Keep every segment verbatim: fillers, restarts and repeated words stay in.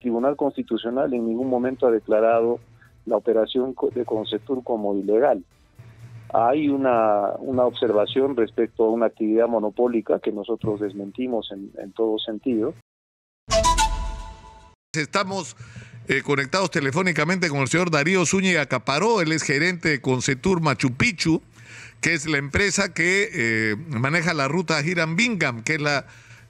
Tribunal Constitucional en ningún momento ha declarado la operación de Concetur como ilegal. Hay una, una observación respecto a una actividad monopólica que nosotros desmentimos en, en todo sentido. Estamos eh, conectados telefónicamente con el señor Darío Zúñiga Caparó. Él es gerente de Concetur Machu Picchu, que es la empresa que eh, maneja la ruta Hiram Bingham, que es la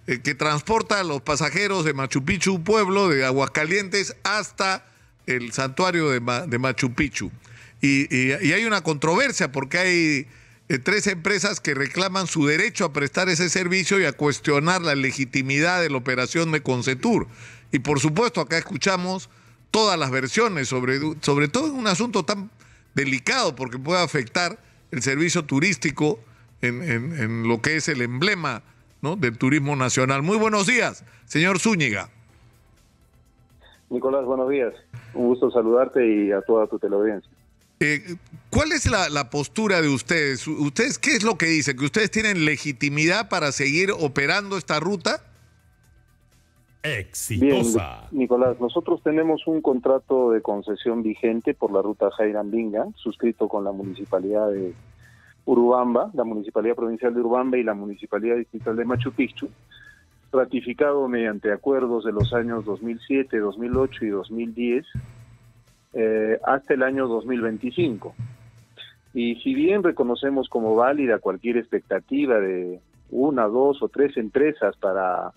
eh, que transporta a los pasajeros de Machu Picchu, pueblo de Aguascalientes, hasta el santuario de, Ma, de Machu Picchu. Y, y, y hay una controversia porque hay eh, tres empresas que reclaman su derecho a prestar ese servicio y a cuestionar la legitimidad de la operación de Concetur. Y por supuesto acá escuchamos todas las versiones, sobre, sobre todo en un asunto tan delicado porque puede afectar el servicio turístico en, en, en lo que es el emblema, ¿no?, del turismo nacional. Muy buenos días, señor Zúñiga. Nicolás, buenos días. Un gusto saludarte y a toda tu teleaudiencia. Eh, ¿Cuál es la, la postura de ustedes? ¿Ustedes qué es lo que dicen? ¿Que ustedes tienen legitimidad para seguir operando esta ruta? Exitosa. Bien, Nicolás, nosotros tenemos un contrato de concesión vigente por la ruta Hiram Bingham, suscrito con la Municipalidad de Urubamba, la Municipalidad Provincial de Urubamba y la Municipalidad Distrital de Machu Picchu, ratificado mediante acuerdos de los años dos mil siete, dos mil ocho y dos mil diez eh, hasta el año dos mil veinticinco. Y si bien reconocemos como válida cualquier expectativa de una, dos o tres empresas para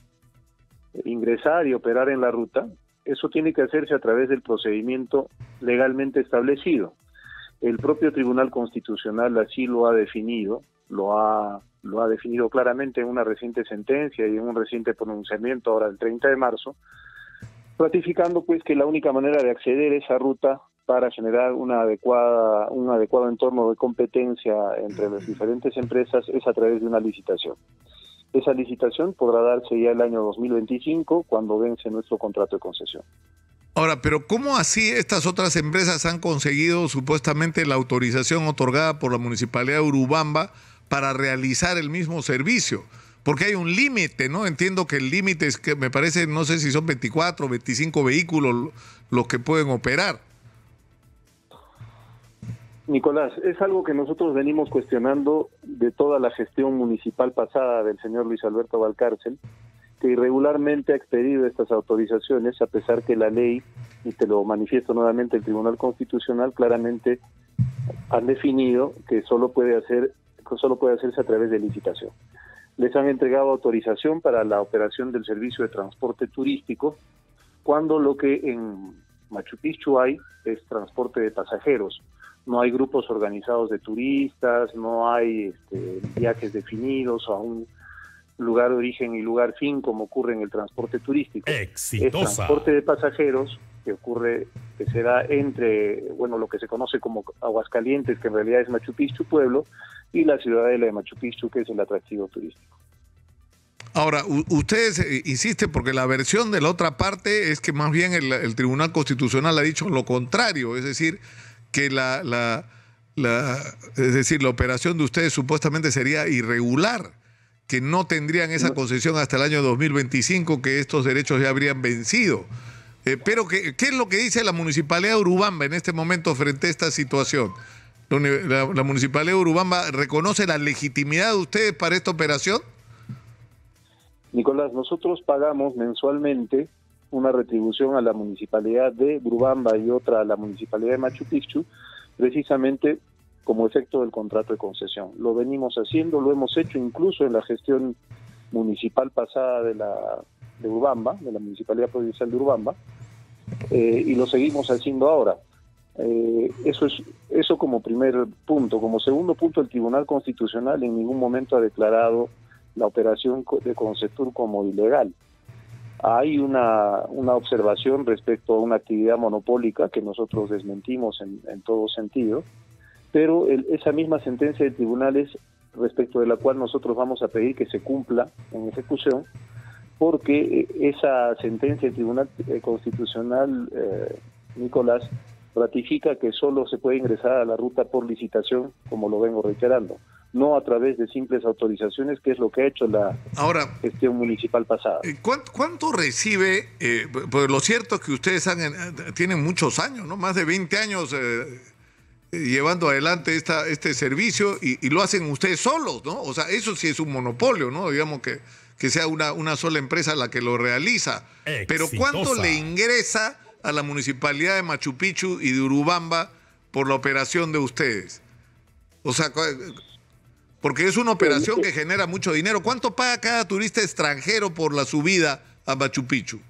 ingresar y operar en la ruta, eso tiene que hacerse a través del procedimiento legalmente establecido. El propio Tribunal Constitucional así lo ha definido, lo ha, lo ha definido claramente en una reciente sentencia y en un reciente pronunciamiento ahora el treinta de marzo, ratificando pues que la única manera de acceder a esa ruta para generar una adecuada, un adecuado entorno de competencia entre las diferentes empresas es a través de una licitación. Esa licitación podrá darse ya el año dos mil veinticinco, cuando vence nuestro contrato de concesión. Ahora, pero ¿cómo así estas otras empresas han conseguido supuestamente la autorización otorgada por la Municipalidad de Urubamba para realizar el mismo servicio? Porque hay un límite, ¿no? Entiendo que el límite es que me parece, no sé si son veinticuatro o veinticinco vehículos los que pueden operar. Nicolás, es algo que nosotros venimos cuestionando de toda la gestión municipal pasada del señor Luis Alberto Valcárcel, que irregularmente ha expedido estas autorizaciones, a pesar que la ley, y te lo manifiesto nuevamente, el Tribunal Constitucional claramente han definido que solo puede hacer, que solo puede hacerse a través de licitación. Les han entregado autorización para la operación del servicio de transporte turístico, cuando lo que en Machu Picchu hay es transporte de pasajeros. No hay grupos organizados de turistas, no hay este, viajes definidos a un lugar de origen y lugar fin, como ocurre en el transporte turístico. ¡Exitosa! Es transporte de pasajeros que ocurre, que será entre, bueno, lo que se conoce como Aguascalientes, que en realidad es Machu Picchu pueblo, y la ciudadela de Machu Picchu, que es el atractivo turístico. Ahora, ustedes insisten porque la versión de la otra parte es que más bien el, el Tribunal Constitucional ha dicho lo contrario, es decir, que la, la, la, es decir, la operación de ustedes supuestamente sería irregular, que no tendrían esa concesión hasta el año dos mil veinticinco, que estos derechos ya habrían vencido. Eh, pero, que, ¿qué es lo que dice la Municipalidad de Urubamba en este momento frente a esta situación? ¿La, la, la Municipalidad de Urubamba reconoce la legitimidad de ustedes para esta operación? Nicolás, nosotros pagamos mensualmente una retribución a la Municipalidad de Urubamba y otra a la Municipalidad de Machu Picchu, precisamente como efecto del contrato de concesión. Lo venimos haciendo, lo hemos hecho incluso en la gestión municipal pasada de la de Urubamba, de la Municipalidad Provincial de Urubamba, eh, y lo seguimos haciendo ahora. Eh, eso es eso como primer punto. Como segundo punto, el Tribunal Constitucional en ningún momento ha declarado la operación de Concetur como ilegal. Hay una, una observación respecto a una actividad monopólica que nosotros desmentimos en, en todo sentido, pero el, esa misma sentencia de tribunales respecto de la cual nosotros vamos a pedir que se cumpla en ejecución, porque esa sentencia del Tribunal Constitucional, eh, Nicolás, ratifica que solo se puede ingresar a la ruta por licitación, como lo vengo reiterando. no a través de simples autorizaciones, que es lo que ha hecho la Ahora, gestión municipal pasada. ¿Cuánto, cuánto recibe? Eh, pues lo cierto es que ustedes han, tienen muchos años, ¿no? Más de veinte años eh, llevando adelante esta, este servicio y, y lo hacen ustedes solos, ¿no? O sea, eso sí es un monopolio, ¿no? Digamos que, que sea una, una sola empresa la que lo realiza. Exitosa. Pero ¿cuánto le ingresa a la municipalidad de Machu Picchu y de Urubamba por la operación de ustedes? O sea, porque es una operación que genera mucho dinero. ¿Cuánto paga cada turista extranjero por la subida a Machu Picchu?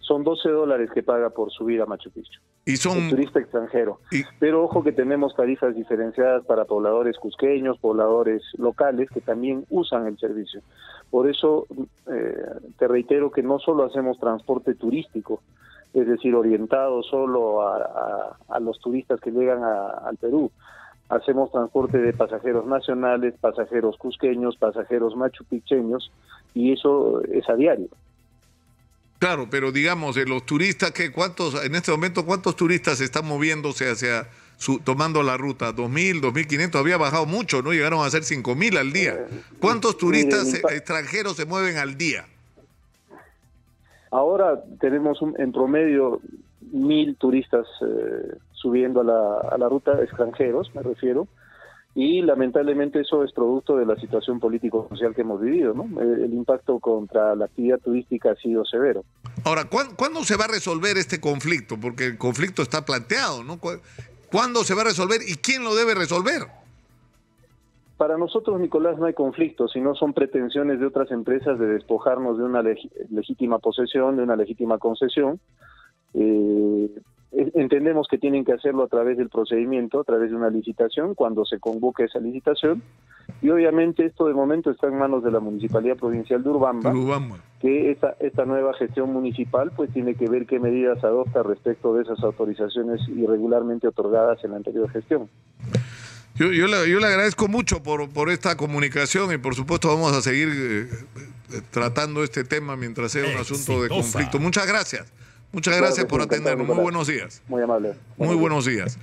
Son doce dólares que paga por subir a Machu Picchu. Y son... El turista extranjero. Y... Pero ojo que tenemos tarifas diferenciadas para pobladores cusqueños, pobladores locales que también usan el servicio. Por eso eh, te reitero que no solo hacemos transporte turístico, es decir, orientado solo a, a, a los turistas que llegan a, al Perú. Hacemos transporte de pasajeros nacionales, pasajeros cusqueños, pasajeros machupicheños, y eso es a diario. Claro, pero digamos, de los turistas, que cuántos en este momento cuántos turistas están moviéndose hacia su, tomando la ruta, dos mil, dos mil quinientos, había bajado mucho, ¿no? Llegaron a ser cinco mil al día. ¿Cuántos turistas eh, extranjeros se mueven al día? Ahora tenemos un, en promedio mil turistas eh, subiendo a la, a la ruta, extranjeros me refiero, y lamentablemente eso es producto de la situación político-social que hemos vivido, ¿no? El, el impacto contra la actividad turística ha sido severo. Ahora, ¿cuándo, ¿cuándo se va a resolver este conflicto? Porque el conflicto está planteado, ¿no? ¿Cuándo se va a resolver y quién lo debe resolver? Para nosotros, Nicolás, no hay conflicto, sino son pretensiones de otras empresas de despojarnos de una leg legítima posesión, de una legítima concesión. Eh, entendemos que tienen que hacerlo a través del procedimiento, a través de una licitación, cuando se convoque esa licitación. Y obviamente esto de momento está en manos de la Municipalidad Provincial de Urubamba, Urubamba. que esta, esta nueva gestión municipal pues tiene que ver qué medidas adopta respecto de esas autorizaciones irregularmente otorgadas en la anterior gestión. Yo, yo, le, yo le agradezco mucho por, por esta comunicación y por supuesto vamos a seguir eh, tratando este tema mientras sea un Exitosa. asunto de conflicto. Muchas gracias. Muchas gracias por atendernos. Muy buenos días. Muy amable. Muy buenos días.